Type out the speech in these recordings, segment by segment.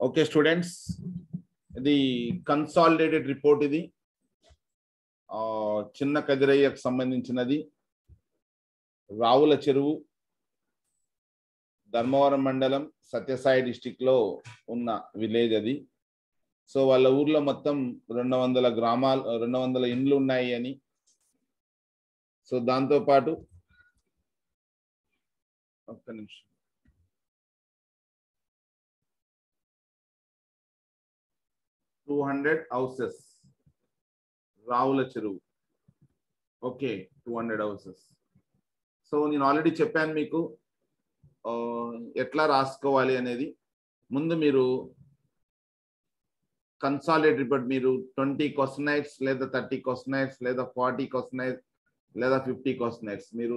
Okay, students, the consolidated report is the Chinna Kadiraya Sambandhin Chinnadi, Raul Acheru, Dharmavaram Mandalam, Sathya Sai District lo Unna Village adi. So, వాళ్ళ ఊర్లో మొత్తం 200 గ్రామాలు 200 ఇండ్లు ఉన్నాయి అని so దాంతో పాటు ఒక్క నిమిషం Two 200 houses, Raul Acheru. Okay, 200 houses. So నేను ఆల్రెడీ చెప్పాను మీకు ఎట్లా రాసుకోవాలి అనేది ముందు మీరు consolidated report meeru 20 questionnaires leda 30 questionnaires leda 40 questionnaires leda 50 questionnaires meeru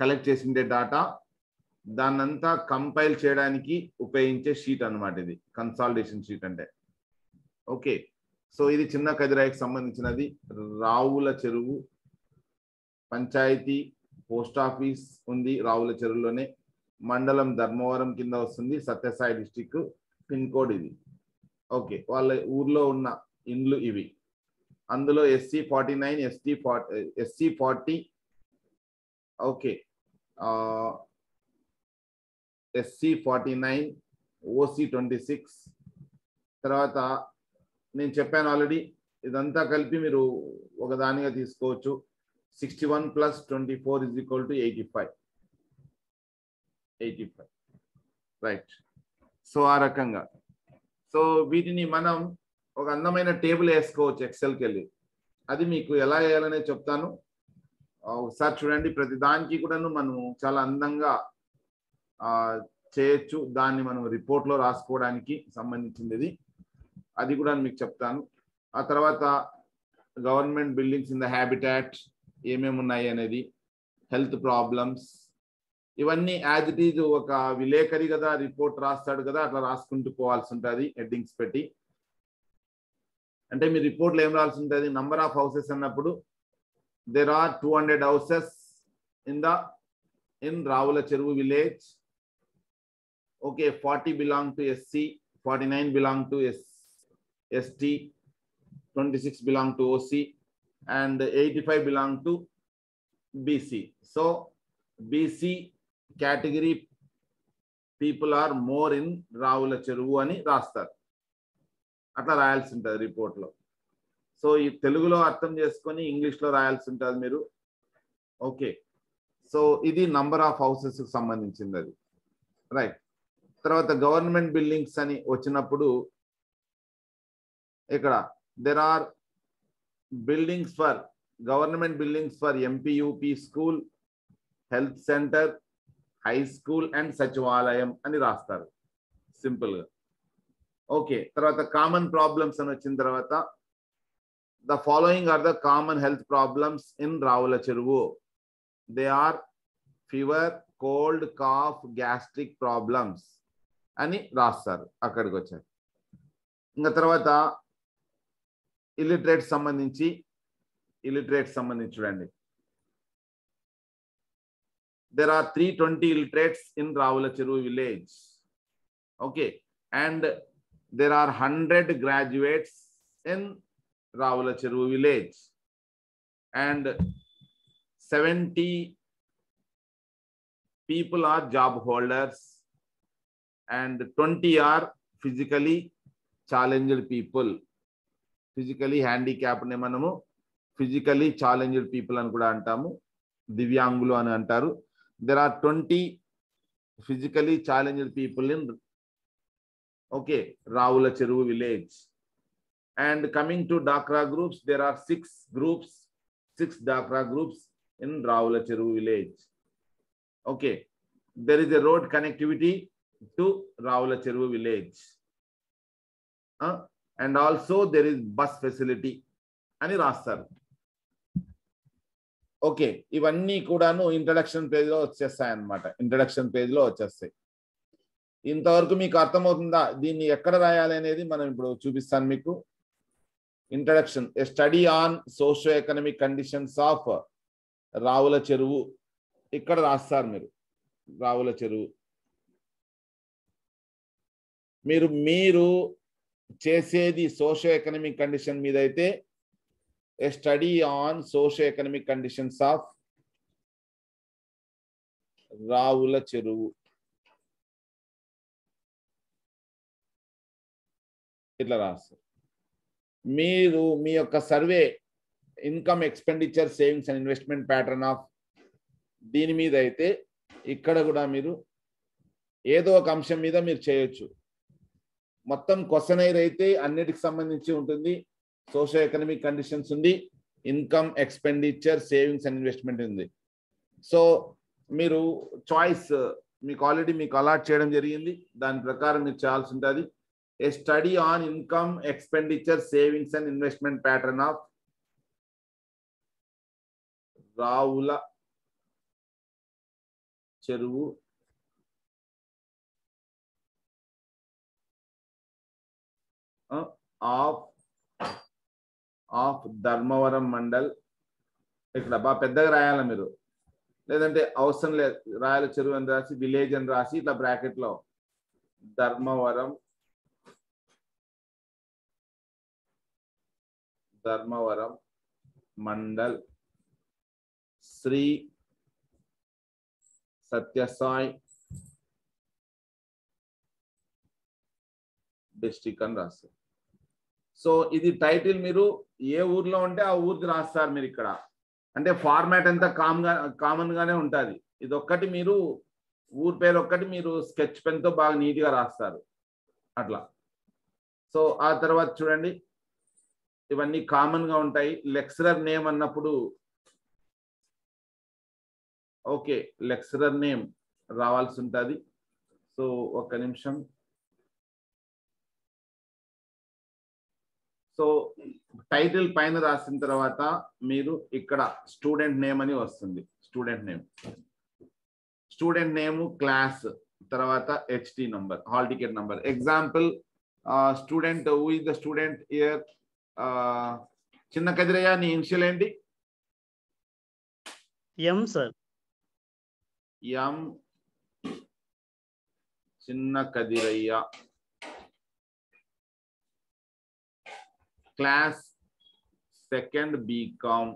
collect chesinde data dananta compile cheyadaniki upayinche sheet anamata idi consolidation sheet ante okay so idi Chinna Kadirayaki sambandhinchinadi Ravulacheru panchayati post office undi Ravulacheru lone mandalam Dharmavaram kinda vastundi Sathya Sai district pin code idi okay వాళ్ళ ఊర్లో ఉన్న ఇండ్లు ఇవి అందులో SC 49 SC 40 okay SC 49 OC 26 తర్వాత నేను చెప్పాను already ఇదంతా కలిపి మీరు ఒక దానిగా తీసుకోవచ్చు 61 + 24 = 85 రైట్ సో ఆ రకంగా సో వీటిని మనం ఒక అందమైన టేబుల్ వేసుకోవచ్చు ఎక్సెల్కి వెళ్ళి అది మీకు ఎలా వేయాలనే చెప్తాను ఒకసారి చూడండి ప్రతి దానికి కూడాను మనం చాలా అందంగా చేయొచ్చు దాన్ని మనం రిపోర్ట్లో రాసుకోవడానికి సంబంధించింది అది కూడా మీకు చెప్తాను ఆ తర్వాత government buildings in the habitat ఏమేమి ఉన్నాయి అనేది హెల్త్ ప్రాబ్లమ్స్ ఇవన్నీ యాజ్ ఇట్ ఈజ్ ఒక విలేకరి కదా రిపోర్ట్ రాస్తాడు కదా అట్లా రాసుకుంటూ పోవాల్సి ఉంటుంది హెడ్డింగ్స్ పెట్టి అంటే మీ రిపోర్ట్లో ఏం రావాల్సి ఉంటుంది నంబర్ ఆఫ్ హౌసెస్ అన్నప్పుడు there are 200 houses in Ravulacheruvu village okay 40 belong to SC 49 belong to ST 26 belong to OC and 85 belong to BC so BC category people are more in Ravulacheruvu అని రాస్తారు అట్లా రాయాల్సి ఉంటుంది రిపోర్ట్లో సో ఈ తెలుగులో అర్థం చేసుకొని ఇంగ్లీష్లో రాయాల్సి ఉంటుంది మీరు ఓకే సో ఇది నంబర్ ఆఫ్ హౌసెస్కి సంబంధించింది అది రైట్ తర్వాత గవర్నమెంట్ బిల్డింగ్స్ అని వచ్చినప్పుడు ఇక్కడ there are buildings for government buildings for MPUP school health centre high school and సచివాలయం అని రాస్తారు సింపుల్గా ఓకే తర్వాత కామన్ ప్రాబ్లమ్స్ అని వచ్చిన తర్వాత the following are the common health problems in Ravulacheruvu they are fever cold cough gastric problems అని రాస్తారు అక్కడికి వచ్చారు ఇంకా తర్వాత ఇలిటరేట్ సంబంధించి చూడండి there are 320 illiterates in Ravulacheru village okay and there are 100 graduates in Ravulacheru village and 70 people are job holders and 20 are physically challenged people physically handicapped ne manamu physically challenged people anu kuda antamu divyangulu anu antaru There are 20 physically challenged people in Ravulacheru village. And coming to Dakra groups, there are six Dakra groups in Ravulacheru village. Okay, there is a road connectivity to Ravulacheru village, and also there is bus facility. Ani Rastar. Okay ఇవన్నీ కూడాను introduction పేజ్లో వచ్చేస్తాయి అన్నమాట introduction పేజ్లో వచ్చేస్తాయి ఇంతవరకు మీకు అర్థమవుతుందా దీన్ని ఎక్కడ రాయాలి అనేది మనం ఇప్పుడు చూపిస్తాను మీకు introduction a study on socio economic conditions of Ravulacheruvu ఇక్కడ రాస్తారు మీరు రావులచెరువు మీరు చేసేది సోషియో ఎకనామిక్ కండిషన్ మీద అయితే a study on socio economic conditions of Ravulacheru. ఇట్లా రాస్తారు. మీరు మీ యొక్క survey income expenditure savings and investment pattern of దీని మీద అయితే ఇక్కడ కూడా మీరు ఏదో ఒక అంశం మీద మీరు చేయొచ్చు. మొత్తం క్వశ్చనైర్ అయితే అన్నిటికి సంబంధించి ఉంటుంది. సోషియో ఎకనామిక్ కండిషన్స్ ఉంది, income expenditure savings and investment ఉంది. సో మీరు చాయిస్ మీకు ఆల్రెడీ మీకు అలాట్ చేయడం జరిగింది, దాని ప్రకారం మీరు చేయాల్సి ఉంటుంది. A study on income, expenditure, savings, and investment pattern of Ravulacheru. Of Dharmavaram Mandal. ఇక్కడ బాగా పెద్దగా రాయాల మీరు, లేదంటే అవసరం లేదు. రాయలచెరు అని రాసి విలేజ్ అని రాసి ఇట్లా బ్రాకెట్లో Dharmavaram Mandal Sri Sathya Sai District అని రాస్తారు. సో ఇది టైటిల్. మీరు ఏ ఊర్లో ఉంటే ఆ ఊరికి రాస్తారు మీరు. ఇక్కడ అంటే ఫార్మాట్ అంతా కామన్గానే ఉంటుంది. ఇది ఒక్కటి మీరు ఊరి పేరు ఒక్కటి మీరు స్కెచ్ పెన్తో బాగా నీట్గా రాస్తారు అట్లా. సో ఆ తర్వాత చూడండి ఇవన్నీ కామన్గా ఉంటాయి. లెక్చరర్ నేమ్ అన్నప్పుడు ఓకే లెక్చరర్ నేమ్ రావాల్సి ఉంటుంది. సో ఒక్క నిమిషం. సో టైటిల్ పైన రాసిన తర్వాత మీరు ఇక్కడ స్టూడెంట్ నేమ్ అని వస్తుంది. స్టూడెంట్ నేమ్ క్లాస్ తర్వాత HT number, hall ticket number. Example student who is the student year Chinna Kadirayya. నీ ఇనిషియల్ ఏంటి? M sir. M Chinna Kadirayya. Class 2nd BCom.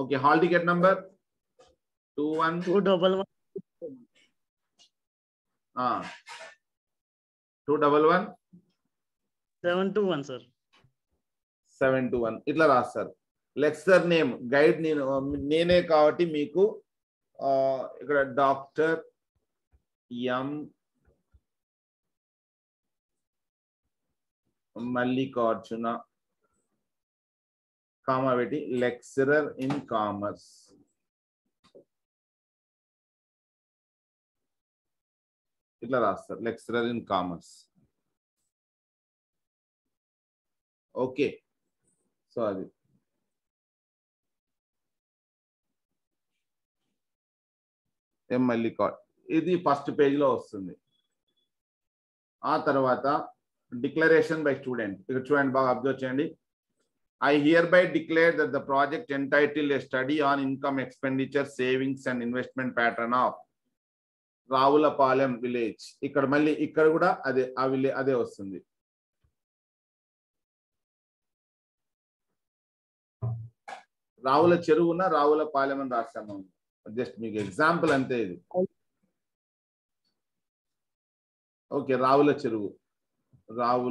Okay, hall ticket number 211 721 sir. 721 itla ras sir. Lecturer name guide nene kabatti meeku ikkada Dr. M Mallikarjuna Kamaveti lecturer in commerce. ఇట్లా రాస్తారు lecturer in commerce. Okay so అది M మల్లికార్. ఇది first పేజ్లో వస్తుంది. ఆ తర్వాత Declaration by student. Here student bag observe cheyandi. I hereby declare that the project entitled A Study on Income, Expenditure, Savings and Investment Pattern of Ravulacheru Village. Ikkada malli ikkada kuda ade vastundi. Ravulacheru na Ravulacheru ani rasam. Just meeku example ante idi. Okay, Ravulacheru. మీరు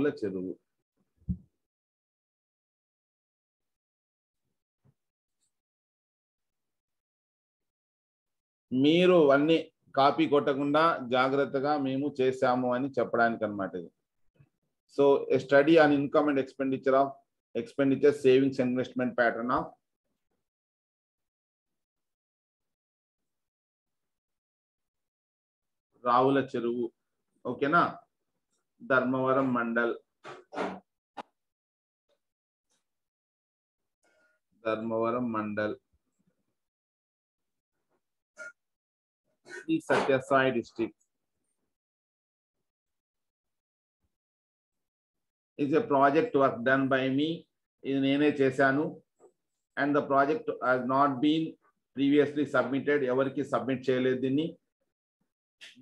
అన్ని copy కొట్టకుండా జాగ్రత్తగా మేము చేశాము అని చెప్పడానికి అన్నమాట ఇది. So a study on income and expenditure savings investment pattern of Ravulacheru. ఓకేనా? Dharmavaram Mandal. The Sathya Sai District is a project work done by me in NHSanu, and the project has not been previously submitted. Evariki submit cheyaledini.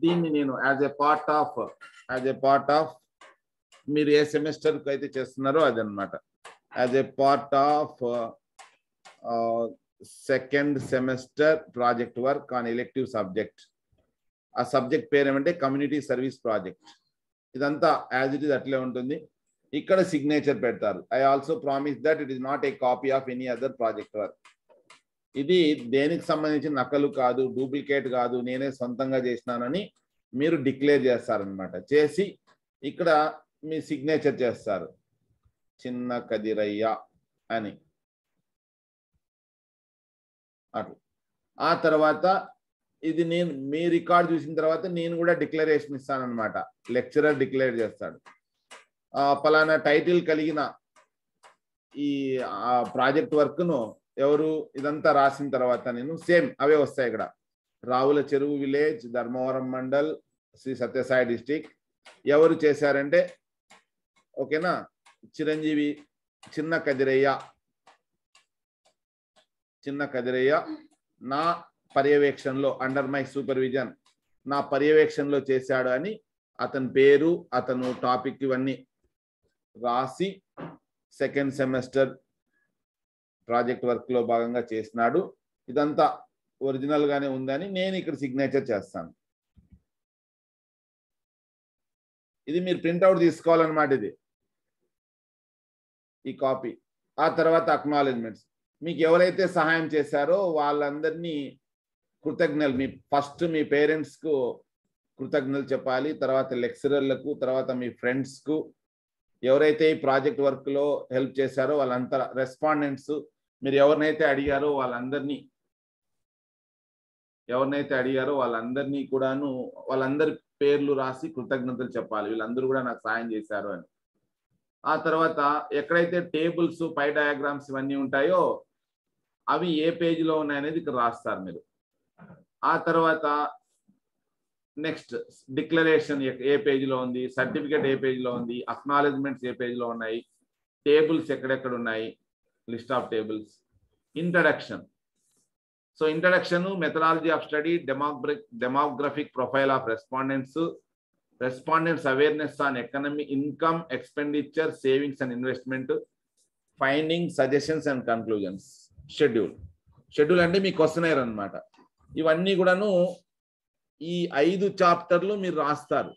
Deenni nenu as a part of as a part of మీరు ఏ semester కు అయితే చేస్తున్నారో అదన్నమాట as a part of second semester project work on elective subject ఆ subject పేరు ఏమంటే community service project ఇదంతా as it is అట్లే ఉంటుంది ఇక్కడ సిగ్నేచర్ పెడతారు I also promise that it is not a copy of any other project work ఇది దేనికి సంబంధించిన నకలు కాదు డూప్లికేట్ కాదు నేనే సొంతంగా చేస్తున్నానని మీరు డిక్లేర్ చేస్తారు అన్నమాట చేసి ఇక్కడ మీ సిగ్నేచర్ చేస్తారు చిన్న కదిరయ్య అని అట్లా ఆ తర్వాత ఇది నేను మీ రికార్డ్ చూసిన తర్వాత నేను కూడా డిక్లరేషన్ ఇస్తాను అన్నమాట లెక్చరర్ డిక్లేర్ చేస్తాడు ఆ ఫలానా టైటిల్ కలిగిన ఈ ప్రాజెక్ట్ వర్క్ ను ఎవరు ఇదంతా రాసిన తర్వాత నేను సేమ్ అవే వస్తాయి ఇక్కడ Ravulacheruvu village Dharmavaram mandal Shri Sathya Sai district ఎవరు చేశారంటే ఓకేనా చిరంజీవి చిన్న కదిరయ్య నా పర్యవేక్షణలో అండర్ మై సూపర్విజన్ నా పర్యవేక్షణలో చేశాడు అని అతని పేరు అతను టాపిక్ ఇవన్నీ రాసి సెకండ్ సెమిస్టర్ ప్రాజెక్ట్ వర్క్ లో భాగంగా చేసినాడు ఇదంతా ఒరిజినల్ గానే ఉందని నేను ఇక్కడ సిగ్నేచర్ చేస్తాను ఇది మీరు ప్రింట్ అవుట్ తీసుకోవాలన్నమాట ఇది ఈ కాపీ ఆ తర్వాత అక్నాలెడ్జ్మెంట్స్ మీకు ఎవరైతే సహాయం చేశారో వాళ్ళందరినీ కృతజ్ఞతలు మీ ఫస్ట్ మీ పేరెంట్స్ కు కృతజ్ఞతలు చెప్పాలి తర్వాత లెక్చరర్లకు తర్వాత మీ ఫ్రెండ్స్ కు ఎవరైతే ఈ ప్రాజెక్ట్ వర్క్ లో హెల్ప్ చేశారో వాళ్ళంతా రెస్పాండెంట్స్ మీరు ఎవరినైతే అడిగారో వాళ్ళందరినీ కూడాను వాళ్ళందరి పేర్లు రాసి కృతజ్ఞతలు చెప్పాలి వీళ్ళందరూ కూడా నాకు సహాయం చేశారు అని ఆ తర్వాత ఎక్కడైతే టేబుల్స్ పై డయాగ్రామ్స్ ఇవన్నీ ఉంటాయో అవి ఏ పేజీలో ఉన్నాయనేది ఇక్కడ రాస్తారు మీరు ఆ తర్వాత నెక్స్ట్ డిక్లరేషన్ ఏ పేజీలో ఉంది సర్టిఫికేట్ ఏ పేజీలో ఉంది అక్నాలెడ్జ్మెంట్స్ ఏ పేజీలో ఉన్నాయి టేబుల్స్ ఎక్కడెక్కడ ఉన్నాయి list of tables introduction so introduction methodology of study demographic profile of respondents awareness on economy income expenditure savings and investment finding suggestions and conclusions schedule అంటే మీ క్వశ్చనైర్ అన్నమాట ఇవన్నీ కూడాను ఈ 5 చాప్టర్లు మీరు రాస్తారు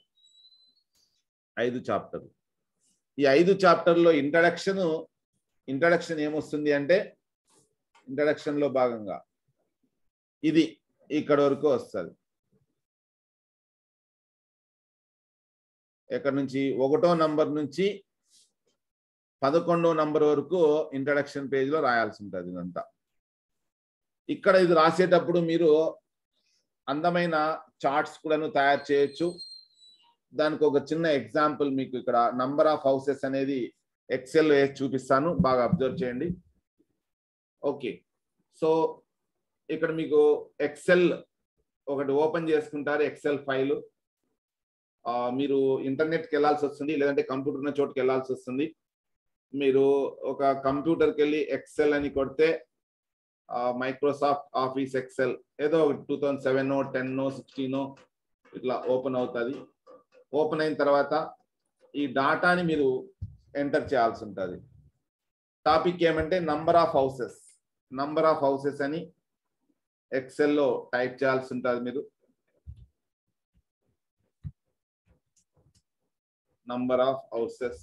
5 చాప్టర్లు ఈ 5 చాప్టర్లో ఇంట్రడక్షన్ ఏమొస్తుంది అంటే ఇంట్రడక్షన్ లో భాగంగా ఇది ఇక్కడ వరకు వస్తుంది ఎక్కడ నుంచి 1వ నంబర్ నుంచి 11వ నంబర్ వరకు ఇంట్రడక్షన్ పేజ్ లో రాయాల్సి ఉంటుంది ఇదంతా ఇక్కడ ఇది రాసేటప్పుడు మీరు అందమైన చార్ట్స్ కూడాను తయారు చేయొచ్చు దానికి ఒక చిన్న ఎగ్జాంపుల్ మీకు ఇక్కడ నంబర్ ఆఫ్ హౌసెస్ అనేది ఎక్సెల్ లో వేసి చూపిస్తాను బాగా అబ్జర్వ్ చేయండి ఓకే సో ఇక్కడ మీకు ఎక్సెల్ ఒకటి ఓపెన్ చేసుకుంటారు ఎక్సెల్ ఫైల్ మీరు ఇంటర్నెట్కి వెళ్ళాల్సి వస్తుంది లేదంటే కంప్యూటర్ ఉన్న చోటుకి వెళ్ళాల్సి వస్తుంది మీరు ఒక కంప్యూటర్కి వెళ్ళి ఎక్సెల్ అని కొడితే మైక్రోసాఫ్ట్ ఆఫీస్ ఎక్సెల్ ఏదో 2007 10 16 ఇట్లా ఓపెన్ అవుతుంది ఓపెన్ అయిన తర్వాత ఈ డాటాని మీరు ఎంటర్ చేయాల్సి ఉంటుంది టాపిక్ ఏమంటే నంబర్ ఆఫ్ హౌసెస్ అని ఎక్సెల్లో టైప్ చేయాల్సి ఉంటుంది మీరు నంబర్ ఆఫ్ హౌసెస్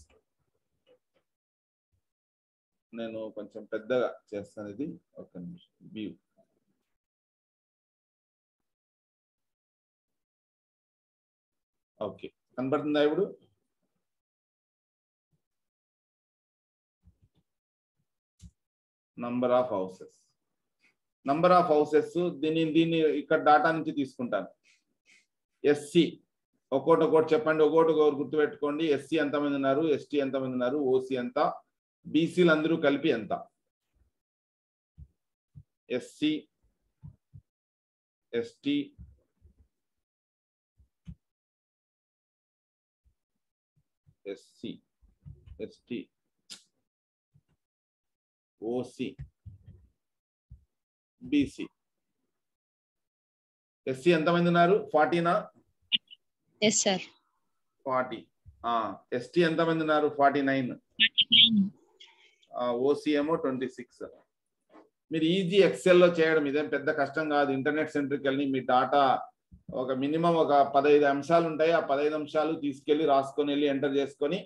నేను కొంచెం పెద్దగా చేస్తాను ఇది ఒక నిమిషం వ్యూ ఓకే కనబడుతుందా ఇప్పుడు నంబర్ ఆఫ్ హౌసెస్ దీన్ని ఇక్కడ డాటా నుంచి తీసుకుంటాను ఎస్సీ ఒక్కోటి చెప్పండి ఒక్కోటి గుర్తుపెట్టుకోండి ఎస్సీ ఎంతమంది ఉన్నారు ఎస్టీ ఎంతమంది ఉన్నారు ఓసీ ఎంత బీసీలు అందరూ కలిపి ఎంత SC ST SC ST OC BC SC ఎంతమంది ఉన్నారు 40 నా 40. ST and the 49. OCMO 26. Mid easy Excel lo cheyadam idem pedda kashtam kaadu internet centric alni mi data oka minimum oka 15 amshalu untayi aa 15 amshalu teeskelli raskoni elli enter cheskoni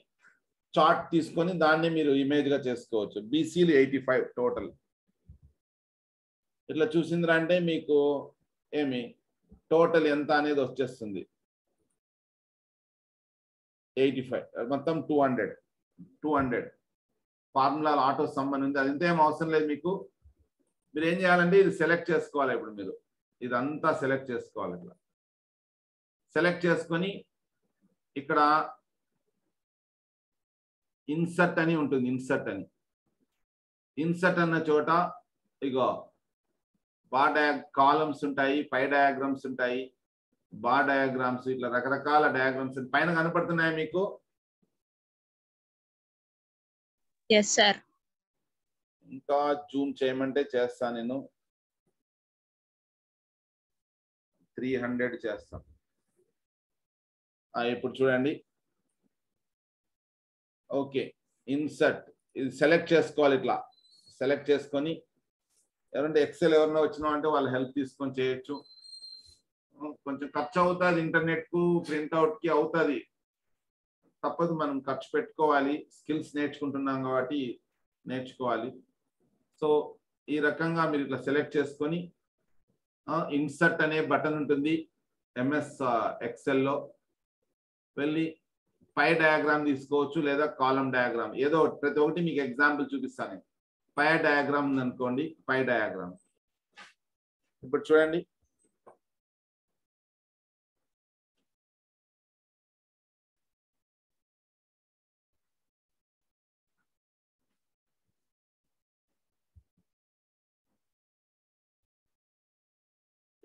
chart teeskoni danni meeru image ga chesukochu BC lo 85 total itla chusindra ante meeku emi total enta anedi vachestundi 85 mottham 200 formula auto sum anundi adinte em avasaram ledhu meeku. మీరు ఏం చేయాలంటే ఇది select చేసుకోవాలి. ఇప్పుడు మీరు ఇదంతా select చేసుకోవాలి. ఇట్లా సెలెక్ట్ చేసుకొని ఇక్కడ ఇన్సర్ట్ అని ఉంటుంది. ఇన్సర్ట్ అన్న చోట ఇగో బార్ కాలమ్స్ ఉంటాయి, పై డయాగ్రామ్స్ ఉంటాయి, బార్ డయాగ్రామ్స్ ఇట్లా రకరకాల డయాగ్రామ్స్ పైన కనపడుతున్నాయి మీకు. yes sir. ఇంకా జూమ్ చేయమంటే చేస్తాను నేను. 300 చేస్తాను. ఇప్పుడు చూడండి. ఓకే ఇన్సర్ట్ ఇది సెలెక్ట్ చేసుకోవాలి. ఇట్లా సెలెక్ట్ చేసుకొని ఎవరంటే ఎక్సెల్ ఎవరైనా వచ్చినా అంటే వాళ్ళ హెల్ప్ తీసుకొని చేయొచ్చు. కొంచెం ఖర్చు అవుతుంది, ఇంటర్నెట్కు ప్రింట్అవుట్కి అవుతుంది, తప్పదు. మనం ఖర్చు పెట్టుకోవాలి. స్కిల్స్ నేర్చుకుంటున్నాం కాబట్టి నేర్చుకోవాలి. సో ఈ రకంగా మీరు ఇట్లా సెలెక్ట్ చేసుకొని ఇన్సర్ట్ అనే బటన్ ఉంటుంది ఎంఎస్ ఎక్సెల్లో. వెళ్ళి పై డయాగ్రామ్ తీసుకోవచ్చు లేదా కాలం డయాగ్రామ్, ఏదో ప్రతి ఒక్కటి మీకు ఎగ్జాంపుల్ చూపిస్తాను. పై డయాగ్రామ్ అనుకోండి, పై డయాగ్రామ్ ఇప్పుడు చూడండి.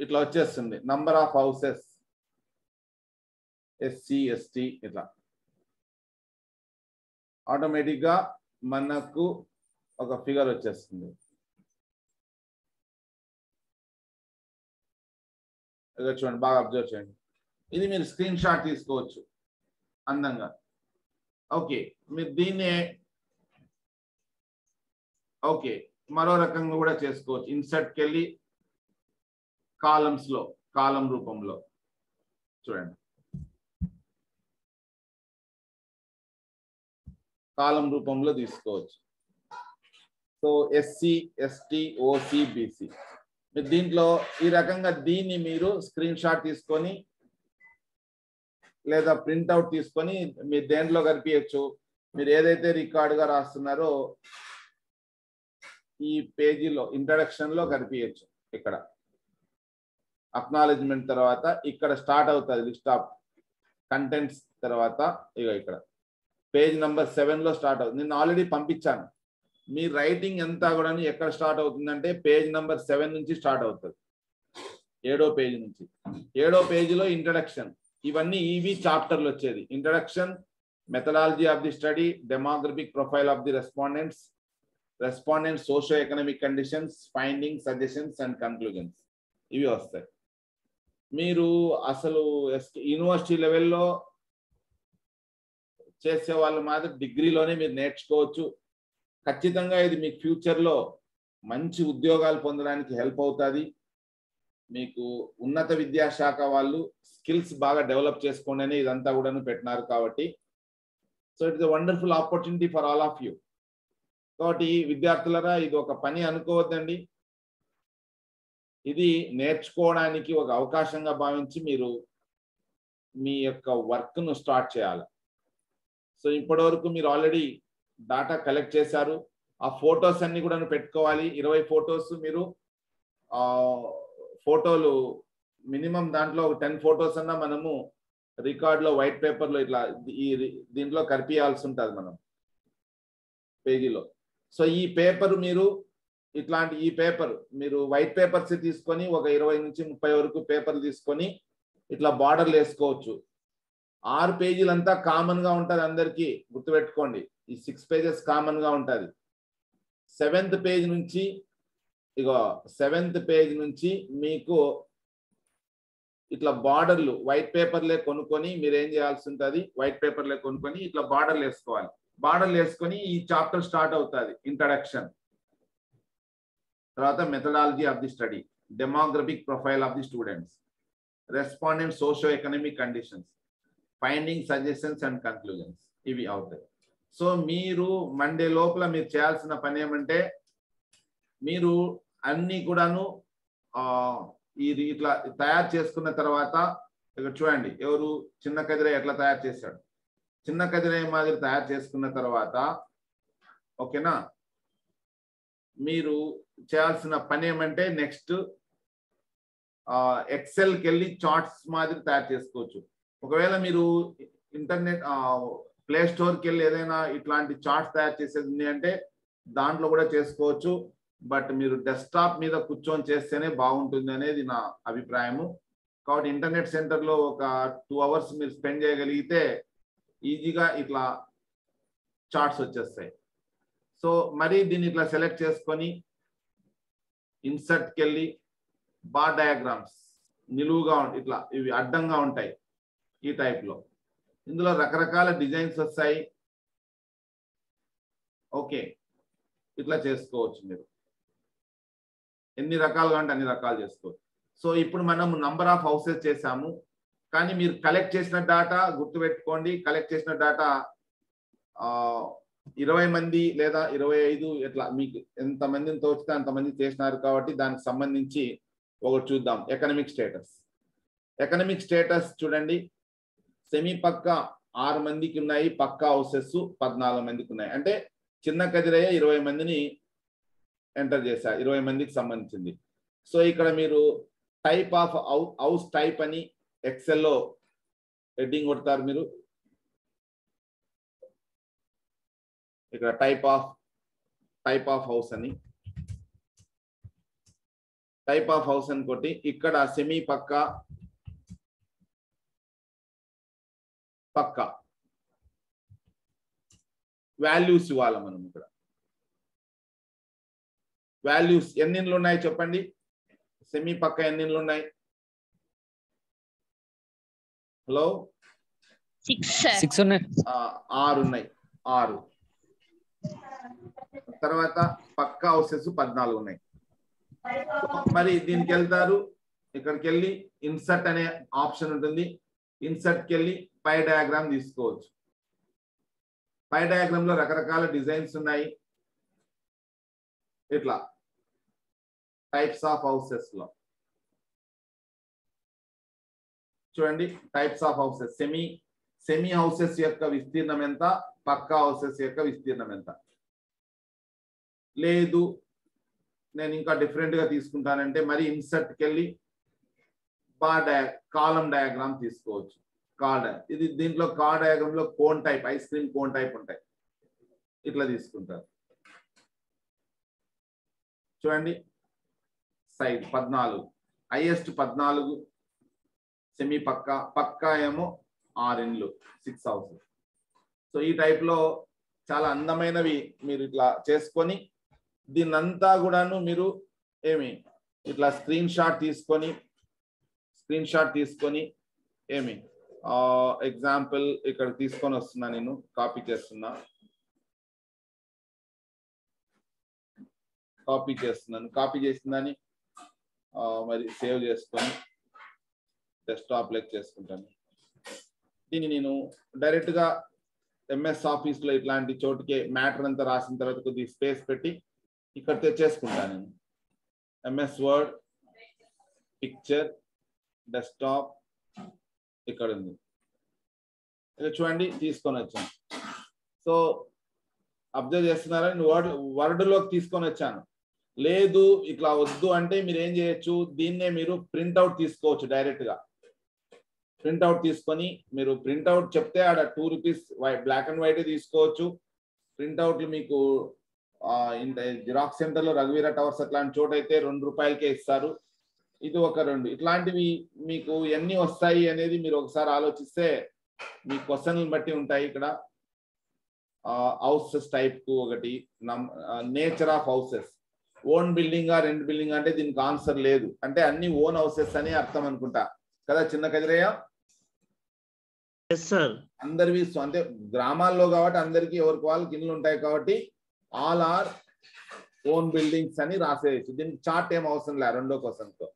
ఇట్లా వచ్చేస్తుంది number of houses SC ST. ఇట్లా ఆటోమేటిక్గా మనకు ఒక ఫిగర్ వచ్చేస్తుంది. చూడండి, బాగా అబ్జర్వ్ చేయండి. ఇది మీరు స్క్రీన్ షాట్ తీసుకోవచ్చు అందంగా. ఓకే మీరు దీన్నే ఓకే మరో రకంగా కూడా చేసుకోవచ్చు. ఇన్సర్ట్కి వెళ్ళి కాలమ్స్ లో కాలం రూపంలో చూడండి, కాలం రూపంలో తీసుకోవచ్చు. So SC ST OC BC దీంట్లో ఈ రకంగా దీన్ని మీరు స్క్రీన్ షాట్ తీసుకొని లేదా ప్రింట్అవుట్ తీసుకొని మీరు దేంట్లో కనిపించచ్చు. మీరు ఏదైతే రికార్డుగా రాస్తున్నారో ఈ పేజీలో ఇంట్రడక్షన్ లో కనిపించచ్చు. ఇక్కడ అక్నాలెడ్జ్మెంట్ తర్వాత ఇక్కడ స్టార్ట్ అవుతుంది లిస్ట్ ఆఫ్ కంటెంట్స్, తర్వాత ఇక ఇక్కడ పేజ్ నెంబర్ 7లో స్టార్ట్ అవుతుంది. నేను ఆల్రెడీ పంపించాను. మీ రైటింగ్ అంతా కూడా ఎక్కడ స్టార్ట్ అవుతుందంటే పేజ్ నెంబర్ 7 నుంచి స్టార్ట్ అవుతుంది, 7వ పేజ్ నుంచి. 7వ పేజీలో ఇంట్రడక్షన్, ఇవన్నీ ఇవి చాప్టర్లు వచ్చేది. Introduction, methodology of the study, demographic profile of the respondents, socio economic conditions, findings, suggestions and conclusions ఇవి వస్తాయి. మీరు అసలు యూనివర్సిటీ లెవెల్లో చేసే వాళ్ళు మాత్రం డిగ్రీలోనే మీరు నేర్చుకోవచ్చు. ఖచ్చితంగా ఇది మీకు ఫ్యూచర్లో మంచి ఉద్యోగాలు పొందడానికి హెల్ప్ అవుతుంది. మీకు ఉన్నత విద్యాశాఖ వాళ్ళు స్కిల్స్ బాగా డెవలప్ చేసుకోండి ఇదంతా కూడా పెట్టినారు కాబట్టి. So it's a wonderful opportunity for all of you. కాబట్టి విద్యార్థులరా ఇది ఒక పని అనుకోవద్దండి. ఇది నేర్చుకోవడానికి ఒక అవకాశంగా భావించి మీరు మీ యొక్క వర్క్ను స్టార్ట్ చేయాలి. సో ఇప్పటివరకు మీరు ఆల్రెడీ డాటా కలెక్ట్ చేశారు. ఆ ఫొటోస్ అన్ని కూడా పెట్టుకోవాలి. 20 ఫొటోస్ మీరు ఫోటోలు మినిమం దాంట్లో 10 ఫొటోస్ అన్నా మనము రికార్డులో వైట్ పేపర్లో ఇట్లా ఈ దీంట్లో కరిపియాల్సి ఉంటుంది మనం పేజీలో. సో ఈ పేపర్ మీరు ఇట్లాంటి ఈ పేపర్ మీరు వైట్ పేపర్స్ తీసుకొని ఒక 20 నుంచి 30 వరకు పేపర్లు తీసుకొని ఇట్లా బార్డర్లు వేసుకోవచ్చు. 6 పేజీలంతా కామన్గా ఉంటుంది అందరికీ, గుర్తుపెట్టుకోండి. ఈ 6 పేజెస్ కామన్గా ఉంటుంది. 7th పేజ్ నుంచి మీకు ఇట్లా బార్డర్లు వైట్ పేపర్లే కొనుక్కొని మీరు ఏం చేయాల్సి ఉంటుంది, వైట్ పేపర్లే కొనుక్కొని ఇట్లా బార్డర్లు వేసుకోవాలి. బార్డర్లు వేసుకొని ఈ చాప్టర్ స్టార్ట్ అవుతుంది. ఇంట్రడక్షన్, తర్వాత methodology of the study, demographic profile of the students, respondent socio economic conditions, finding suggestions and conclusions, ఇవి అవుతాయి. సో మీరు మండే లోపల మీరు చేయాల్సిన పని ఏమంటే మీరు అన్ని కూడాను ఇది ఇట్లా తయారు చేసుకున్న తర్వాత ఇక్కడ చూడండి ఎవరు చిన్న కదిరయ్య ఎట్లా తయారు చేశాడు, చిన్న కదిరయ్య మాదిరి తయారు చేసుకున్న తర్వాత ఓకేనా మీరు చేయాల్సిన పని ఏమంటే నెక్స్ట్ ఎక్సెల్కి వెళ్ళి చార్ట్స్ మాదిరి తయారు చేసుకోవచ్చు. ఒకవేళ మీరు ఇంటర్నెట్ ప్లే స్టోర్కి వెళ్ళి ఏదైనా ఇట్లాంటి చార్ట్స్ తయారు చేసేది ఉంది అంటే దాంట్లో కూడా చేసుకోవచ్చు. బట్ మీరు డెస్క్టాప్ మీద కూర్చొని చేస్తేనే బాగుంటుంది అనేది నా అభిప్రాయము. కాబట్టి ఇంటర్నెట్ సెంటర్లో ఒక 2 hours మీరు స్పెండ్ చేయగలిగితే ఈజీగా ఇట్లా చార్ట్స్ వచ్చేస్తాయి. సో మరి దీన్ని ఇట్లా సెలెక్ట్ చేసుకొని ఇన్సర్ట్కి వెళ్ళి బార్ డయాగ్రామ్స్ నిలువుగా ఇట్లా ఇవి అడ్డంగా ఉంటాయి. ఈ టైప్లో ఇందులో రకరకాల డిజైన్స్ వస్తాయి. ఓకే ఇట్లా చేసుకోవచ్చు మీరు, ఎన్ని రకాలుగా అంటే అన్ని రకాలు చేసుకోవచ్చు. సో ఇప్పుడు మనము నంబర్ ఆఫ్ హౌసెస్ చేసాము, కానీ మీరు కలెక్ట్ చేసిన డేటా గుర్తుపెట్టుకోండి, కలెక్ట్ చేసిన డేటా 20 మంది లేదా 25 ఇట్లా మీకు ఎంతమందిని తోచితే అంతమంది చేసినారు. కాబట్టి దానికి సంబంధించి ఒకటి చూద్దాం. ఎకనమిక్ స్టేటస్, ఎకనమిక్ స్టేటస్ చూడండి, సెమీ పక్కా 6 మందికి ఉన్నాయి, పక్కా హౌసెస్ 14 మందికి ఉన్నాయి. అంటే చిన్న కదిరయ్య 20 మందిని ఎంటర్ చేశారు, 20 మందికి సంబంధించింది. సో ఇక్కడ మీరు టైప్ ఆఫ్ హౌస్ టైప్ అని ఎక్సెల్లో హెడ్డింగ్ కొడతారు. మీరు ఇక్కడ టైప్ ఆఫ్ హౌస్ అని కొట్టి ఇక్కడ సెమీ పక్కా వాల్యూస్ ఇవ్వాలి. మనం ఇక్కడ వాల్యూస్ ఎన్నిళ్ళు ఉన్నాయి చెప్పండి, సెమీ పక్క ఎన్నిళ్ళు ఉన్నాయి? హలో 6 ఉన్నాయి 6. తర్వాత పక్క హౌసెస్ 14 ఉన్నాయి. మరి దీనికి వెళ్తారు, ఇక్కడికి వెళ్ళి ఇన్సర్ట్ అనే ఆప్షన్ ఉంటుంది. ఇన్సర్ట్కి వెళ్ళి పై డయాగ్రామ్ తీసుకోవచ్చు. పై డయాగ్రామ్ లో రకరకాల డిజైన్స్ ఉన్నాయి. ఇట్లా టైప్స్ ఆఫ్ హౌసెస్ లో చూడండి, types of houses semi houses యొక్క విస్తీర్ణం ఎంత, పక్కా హౌసెస్ యొక్క విస్తీర్ణం ఎంత. లేదు నేను ఇంకా డిఫరెంట్ గా తీసుకుంటానంటే మరి ఇన్సర్ట్కి వెళ్ళి కాలమ్ డయాగ్రామ్ తీసుకోవచ్చు. ఇది దీంట్లో కార్ డయాగ్రామ్ లో cone type, ice cream cone type ఉంటాయి, ఇట్లా తీసుకుంటారు. చూడండి side 14, highest 14, semi pucca, pucca ఏమో 6 ఇండ్లు 6 houses. సో ఈ టైప్ లో చాలా అందమైనవి మీరు ఇట్లా చేసుకొని దీన్నంతా కూడాను మీరు ఏమి ఇట్లా స్క్రీన్ షాట్ తీసుకొని ఏమి ఎగ్జాంపుల్ ఇక్కడ తీసుకొని వస్తున్నా, నేను కాపీ చేస్తున్నాను మరి సేవ్ చేసుకొని డెస్క్టాప్ లెక్ చేసుకుంటాను. దీన్ని నేను డైరెక్ట్గా MS ఆఫీస్లో ఇట్లాంటి చోటుకే మ్యాటర్ అంతా రాసిన తర్వాత కొద్దిగా స్పేస్ పెట్టి ఇక్కడ తెచ్చేసుకుంటాను నేను. MS Word, పిక్చర్, డెస్క్టాప్ ఇక్కడ ఉంది. ఇక్కడ చూడండి తీసుకొని వచ్చాను. సో అబ్జర్వ్ చేస్తున్నారని వర్డ్లోకి తీసుకొని వచ్చాను. లేదు ఇట్లా వద్దు అంటే మీరు ఏం చేయొచ్చు, దీన్నే మీరు ప్రింట్అవుట్ తీసుకోవచ్చు. డైరెక్ట్గా ప్రింట్అవుట్ తీసుకొని మీరు ప్రింట్అవుట్ చెప్తే ఆడ 2 rupees బ్లాక్ అండ్ వైట్ తీసుకోవచ్చు. ప్రింట్అవుట్లు మీకు జిరాక్స్ సెంటర్లో రఘువీర టవర్స్ అట్లాంటి చోట అయితే 2 రూపాయలకే ఇస్తారు. ఇది ఒక 2 ఇట్లాంటివి మీకు ఎన్ని వస్తాయి అనేది మీరు ఒకసారి ఆలోచిస్తే మీ క్వశ్చన్లను బట్టి ఉంటాయి. ఇక్కడ హౌసెస్ టైప్కు ఒకటి, nature of houses, own building, 2 building అంటే దీనికి ఆన్సర్ లేదు, అంటే అన్ని ఓన్ హౌసెస్ అని అర్థం అనుకుంటా. కదా చిన్న కదిరయ్య? yes sir. అందరివి అంటే గ్రామాల్లో కాబట్టి అందరికీ ఎవరికి వాళ్ళకి ఇళ్ళు ఉంటాయి కాబట్టి ఆల్ ఆర్ ఓన్ బిల్డింగ్స్ అని రాసేయచ్చు. దీనికి చార్ట్ ఏం అవసరం లే రెండో క్వశ్చన్తో.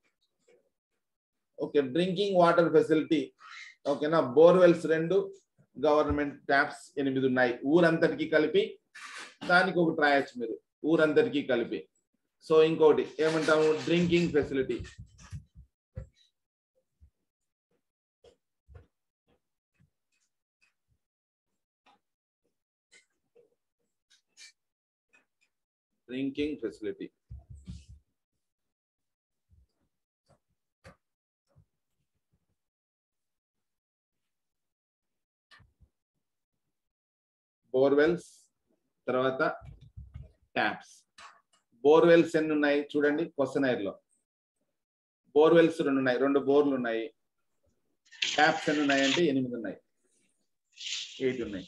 ఓకే, డ్రింకింగ్ వాటర్ ఫెసిలిటీ ఓకేనా, బోర్వెల్స్ 2, గవర్నమెంట్ ట్యాప్స్ 8 ఉన్నాయి. ఊరంతటికి కలిపి దానికి ఒకటి రాయొచ్చు మీరు, ఊరందరికీ కలిపి. సో ఇంకోటి ఏమంటాము, drinking facility. Drinking facility borewells తర్వాత ట్యాప్స్. బోర్వెల్స్ ఎన్ని ఉన్నాయి చూడండి క్వశ్చనైర్ లో. బోర్వెల్స్ 2 ఉన్నాయి, 2 బోర్లు ఉన్నాయి. ట్యాప్స్ ఎన్ని ఉన్నాయి అంటే 8 ఉన్నాయి, 8 ఉన్నాయి.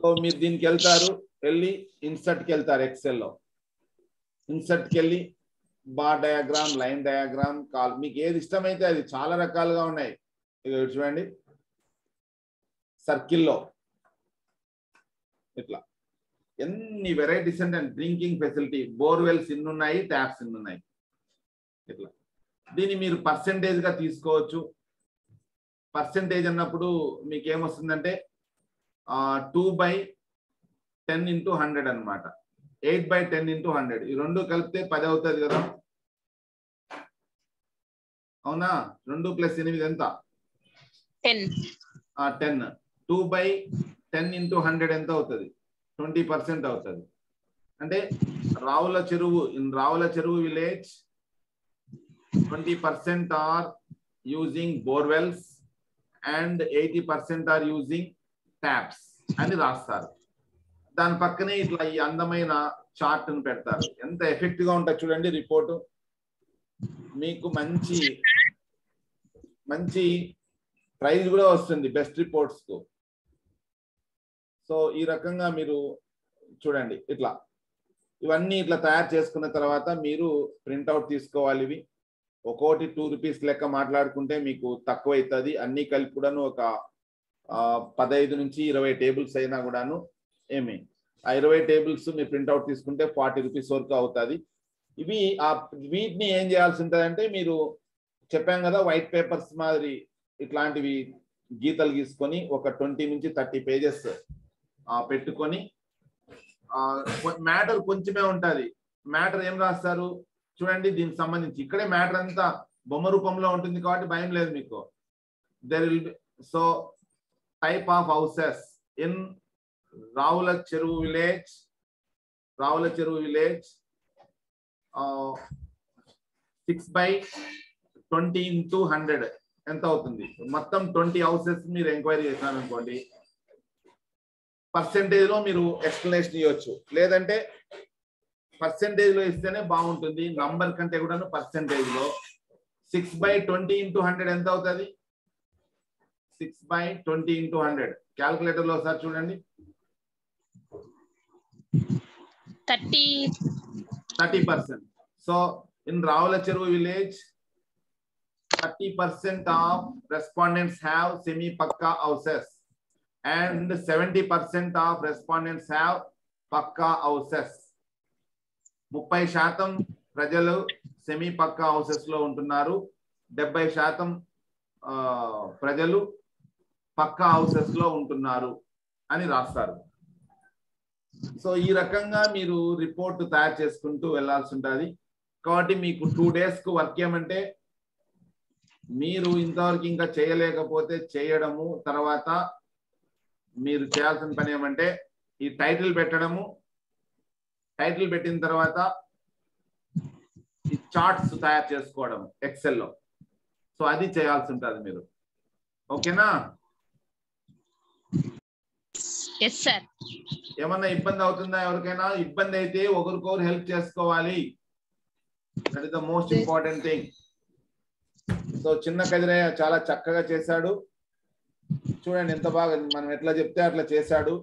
సో మీరు దీనికి వెళ్తారు, వెళ్ళి ఇన్సర్ట్కి వెళ్తారు ఎక్సెల్లో. ఇన్సర్ట్కి వెళ్ళి బార్ డయాగ్రామ్, లైన్ డయాగ్రామ్, కాల్, మీకు ఏది ఇష్టమైతే అది. చాలా రకాలుగా ఉన్నాయి చూడండి. సర్కిల్లో ఇట్లా ఎన్ని వెరైటీస్ అంటే డ్రింకింగ్ ఫెసిలిటీ, బోర్వెల్స్ ఇన్ని ఉన్నాయి, ట్యాప్స్ ఇన్ని ఉన్నాయి. ఇట్లా దీన్ని మీరు పర్సెంటేజ్గా తీసుకోవచ్చు. పర్సెంటేజ్ అన్నప్పుడు మీకు ఏమొస్తుందంటే 2/10 × 100 అనమాట. 8/10 × 100, ఈ 2 కలిపితే 10 అవుతుంది కదా, అవునా? 2 + 8 ఎంత? 10. 2/10 × 100 ఎంత అవుతుంది? 20% అవుతుంది. అంటే Ravulacheruvu, in Ravulacheruvu village 20% are using borewells and 80% are using taps అని రాస్తారు. దాని పక్కనే ఇట్లా ఈ అందమైన చార్ట్ను పెడతారు. ఎంత ఎఫెక్ట్ గా ఉంటుంది చూడండి రిపోర్టు. మీకు మంచి మంచి ప్రైజ్ కూడా వస్తుంది బెస్ట్ రిపోర్ట్స్ కు. సో ఈ రకంగా మీరు చూడండి ఇట్లా ఇవన్నీ ఇట్లా తయారు చేసుకున్న తర్వాత మీరు ప్రింట్అవుట్ తీసుకోవాలి. ఇవి ఒక్కోటి ₹2 లెక్క మాట్లాడుకుంటే మీకు తక్కువ అవుతుంది. అన్ని కలిపి కూడాను ఒక 15 నుంచి 20 టేబుల్స్ అయినా కూడాను ఏమి ఆ 20 టేబుల్స్ మీరు ప్రింట్అవుట్ తీసుకుంటే ₹40 వరకు అవుతుంది. ఇవి ఆ వీటిని ఏం చేయాల్సి ఉంటుందంటే, మీరు చెప్పాం కదా వైట్ పేపర్స్ మాదిరి ఇట్లాంటివి గీతలు గీసుకొని ఒక 20 నుంచి 30 పేజెస్ పెట్టుకొని, మ్యాటర్ కొంచెమే ఉంటుంది. మ్యాటర్ ఏం రాస్తారు చూడండి దీనికి సంబంధించి. ఇక్కడే మ్యాటర్ అంతా బొమ్మ రూపంలో ఉంటుంది కాబట్టి భయం లేదు మీకు. There will be so type of houses in Ravulacheruvu village. Ravulacheruvu village 6/20 × 100 ఎంత అవుతుంది? మొత్తం 20 హౌసెస్ మీరు ఎంక్వైరీ చేశారనుకోండి. పర్సెంటేజ్ లో మీరు ఎక్స్ప్లెనేషన్ ఇవ్వచ్చు, లేదంటే పర్సెంటేజ్ లో ఇస్తేనే బాగుంటుంది. నంబర్ కంటే కూడా పర్సెంటేజ్ లో 6/20 × 100 ఎంత అవుతుంది? 6/20 × 100 క్యాల్కులేటర్ లో ఒకసారి చూడండి. 30%. So in Ravulacheruvu village 30% of respondents have semi-pakka houses and 70% of respondents have pakka houses. 30% ప్రజలు semi-pakka houses లో ఉంటున్నారు, 70% ప్రజలు పక్కా హౌసెస్ లో ఉంటున్నారు అని రాస్తారు. సో ఈ రకంగా మీరు రిపోర్ట్ తయారు చేసుకుంటూ వెళ్లాల్సి ఉంటుంది. కాబట్టి మీకు 2 days కు వర్క్ ఏమంటే, మీరు ఇంతవరకు ఇంకా చేయలేకపోతే చేయడము, తర్వాత మీరు చేయాల్సిన పని ఏమంటే ఈ టైటిల్ పెట్టడము. టైటిల్ పెట్టిన తర్వాత ఈ చార్ట్స్ తయారు చేసుకోవడం ఎక్సెల్లో. సో అది చేయాల్సి ఉంటుంది మీరు, ఓకేనా? ఏమన్నా ఇబ్బంది అవుతుందా ఎవరికైనా? ఇబ్బంది అయితే ఒకరికొకరు హెల్ప్ చేసుకోవాలి. That is the most important thing. So Chinna Kadirayya చాలా చక్కగా చేశాడు చూడండి, ఎంత బాగా మనం ఎట్లా చెప్తే అట్లా చేశాడు.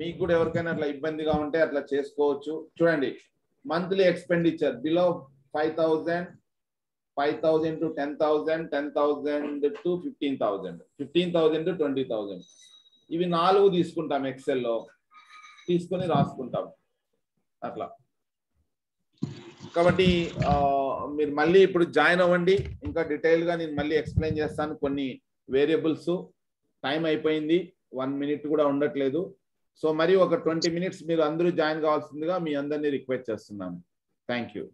మీకు కూడా ఎవరికైనా అట్లా ఇబ్బందిగా ఉంటే అట్లా చేసుకోవచ్చు. చూడండి monthly expenditure below 5,000 5,000 to 10,000, 10,000 to 15,000, 15,000 to 20,000. ఇవి నాలుగు తీసుకుంటాం ఎక్సెల్లో తీసుకొని రాసుకుంటాం అట్లా. కాబట్టి మీరు మళ్ళీ ఇప్పుడు జాయిన్ అవ్వండి, ఇంకా డీటెయిల్గా నేను మళ్ళీ ఎక్స్ప్లెయిన్ చేస్తాను కొన్ని వేరియబుల్స్. టైం అయిపోయింది, 1 minute కూడా ఉండట్లేదు. సో మరి ఒక 20 minutes మీరు అందరూ జాయిన్ కావాల్సిందిగా మీ అందరినీ రిక్వెస్ట్ చేస్తున్నాను. Thank you.